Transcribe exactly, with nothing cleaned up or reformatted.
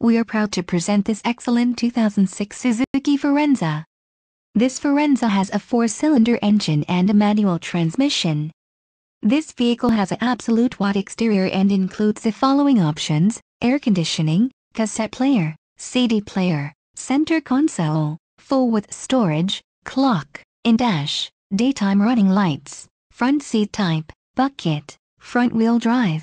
We are proud to present this excellent two thousand six Suzuki Forenza. This Forenza has a four-cylinder engine and a manual transmission. This vehicle has an absolute white exterior and includes the following options: air conditioning, cassette player, C D player, center console, full-width storage, clock, in-dash, daytime running lights, front seat type, bucket, front-wheel drive.